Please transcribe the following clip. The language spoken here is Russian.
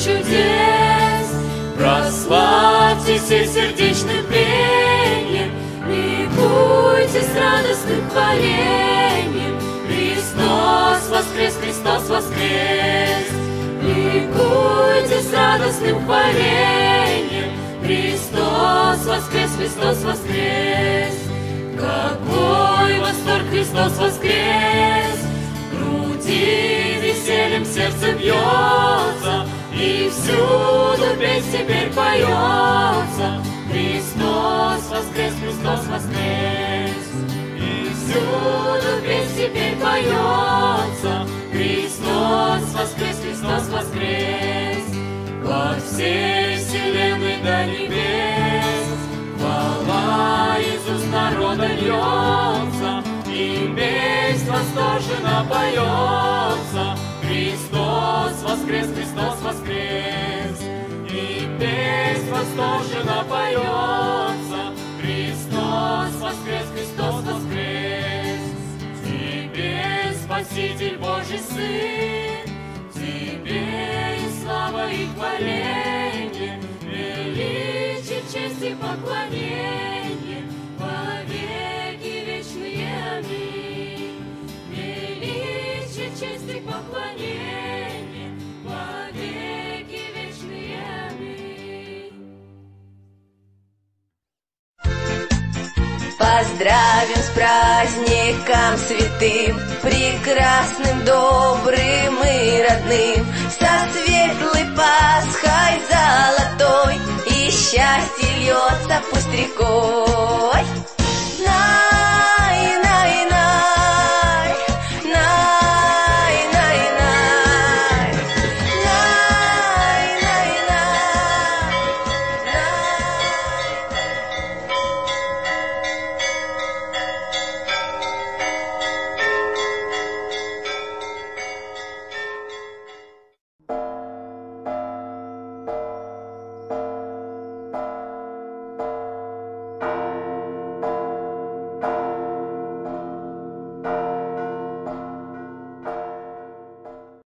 чудес. Прославьтесь сердечным пением, ликуйте с радостным хвалением. Христос воскрес, Христос воскрес. Ликуйте с радостным хвалением, Христос воскрес, Христос воскрес. Какой восторг, Христос воскрес! В груди весельем сердце бьется, и всюду песнь теперь поется. Христос воскрес, Христос воскрес! И всюду песнь теперь поется. Христос воскрес, Христос воскрес! Во всей вселенной до небес хвала из народа льется, и песнь восторженно поется. Христос воскрес, Христос воскрес, и песнь восторженно поется. Христос воскрес, Христос воскрес. Тебе, Спаситель Божий Сын, тебе и слава, и хваление, величие, честь и поклонение во веки вечные. Аминь. Величие, честь и поклонение во веки вечные. Аминь. Поздравим с праздником святым, прекрасным, добрым и родным, со светлой Пасхой золотой, и счастье льется пусть рекой.